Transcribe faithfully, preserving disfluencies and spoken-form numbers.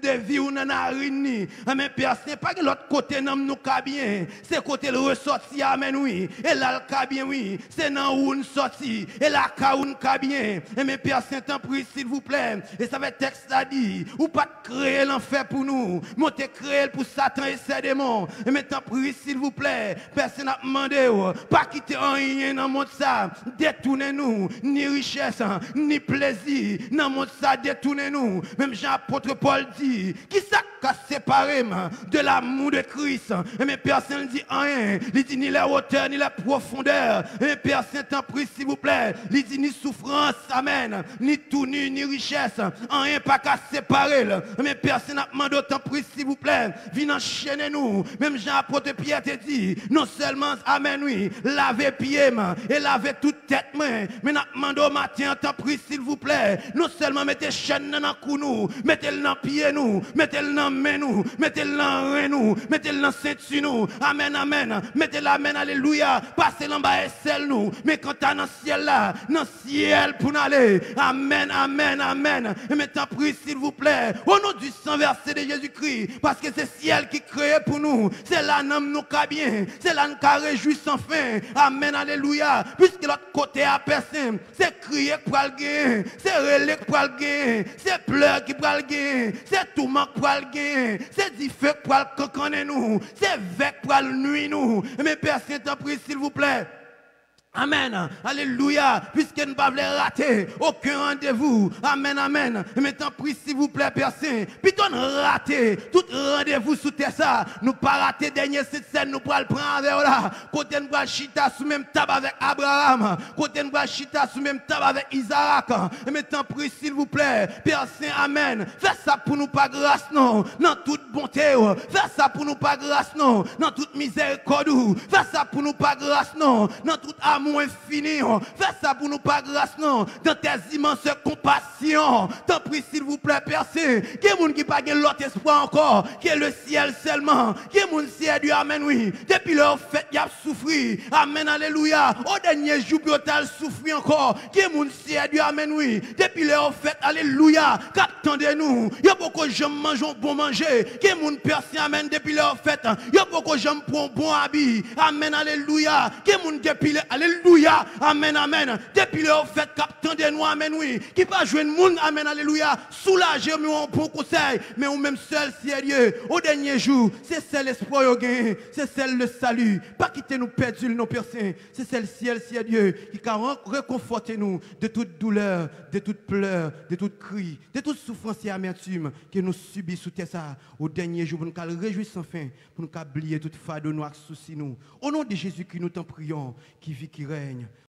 de vie ou nan arini mais personne pas de l'autre côté nan nous ka bien c'est côté le ressorti amen oui et là le ka bien oui c'est nan ou nous sorti et là ka ou nous ka bien mais personne t'en prie s'il vous plaît et ça fait texte a dit ou pas créer l'enfer pour nous monter créer pour Satan et ses démons mais t'en prie s'il vous plaît personne n'a demandé pas quitter rien dans monde ça détournez nous ni richesse ni plaisir dans monde ça détournez nous même Jean apôtre Paul dit qui s'est séparé de l'amour de Christ. Mais personne ne dit rien. Il dit ni la hauteur ni la profondeur. Mais personne t'en prie s'il vous plaît. Il dit ni souffrance, amen. Ni tout nu, ni richesse. Rien pas qu'à séparer. Mais personne n'a demandé t'en prie s'il vous plaît. Viens enchaîner nous. Même Jean apôtre Pierre te dit non seulement, amen, oui, lavez pied et lavez toute tête. Mais n'a demandé au matin t'en prie s'il vous plaît. Non seulement mettez chaîne dans le cou nous, mettez-le dans pied nous, mettez-le dans main nous, mettez-le dans rein nous, mettez-le dans ceinture nous, amen, amen, mettez-le, amen, alléluia, passez l'en bas et celle nous, mais quand t'as dans le ciel là, dans le ciel pour nous aller, amen, amen, amen, et mettez en prie s'il vous plaît, au nom du sang versé de Jésus-Christ, parce que c'est ciel qui crée pour nous, c'est là nous nous bien, c'est là nous nous réjouissons sans fin, amen, alléluia, puisque l'autre côté à personne, c'est crier pour le gagner, c'est relais pour le gagner, c'est pleurs qui pour le gagner, c'est tout manque pour le gain, c'est difficile pour le coconner nous, c'est vec pour le nuit nous. Mais personne t'en prie s'il vous plaît. Amen, alléluia, puisque nous ne pouvons pas rater aucun rendez-vous. Amen, amen. Mais t'en prie s'il vous plaît, personne. Puis on rater tout rendez-vous sous tes ça. Nous pas rater dernier cette scène, nous pourrons le prendre avec là. Côté nous pourrons chita sous même table avec Abraham. Côté nous pourrons chita sous même table avec Isaac. Mais t'en prie s'il vous plaît, personne. Amen. Fais ça pour nous pas grâce non, dans toute bonté. Fais ça pour nous pas grâce non, dans toute miséricorde. Fais ça pour nous pas grâce non, dans toute amour. Moins fini, fais ça pour nous pas grâce non, dans tes immenses compassions, t'en prie s'il vous plaît, personne, qui est moun qui pas gagne l'autre espoir encore, qui est le ciel seulement, qui est moun ciel du amen oui, depuis leur fête y a souffri, amen alléluia, au dernier jour puis t'as souffri encore, qui est moun ciel du amen oui, depuis leur fête alléluia, qu'attendez-nous, y a beaucoup de gens mangeons bon manger, qui est moun personne amen depuis leur fête, y a beaucoup de gens pour bon habit, amen alléluia, qui est moun depuis alléluia alléluia, amen, amen. Depuis le fait captain de nous, amen, oui. Qui pas jouer le monde, amen, alléluia. Soulagez-nous en bon conseil, mais on même seul, sérieux. Au dernier jour, c'est celle l'espoir, c'est celle le salut. Pas quitter nous perdus, nos personnes. C'est celle ciel, sérieux, qui a réconforté nous de toute douleur, de toute pleur, de toute cri, de toute souffrance et amertume que nous subissons sous tes ça. Au dernier jour, pour nous réjouir sans fin, pour nous oublier toute fade, nos soucis, nous. Au nom de Jésus, qui nous t'en prions, qui vit, qui règne.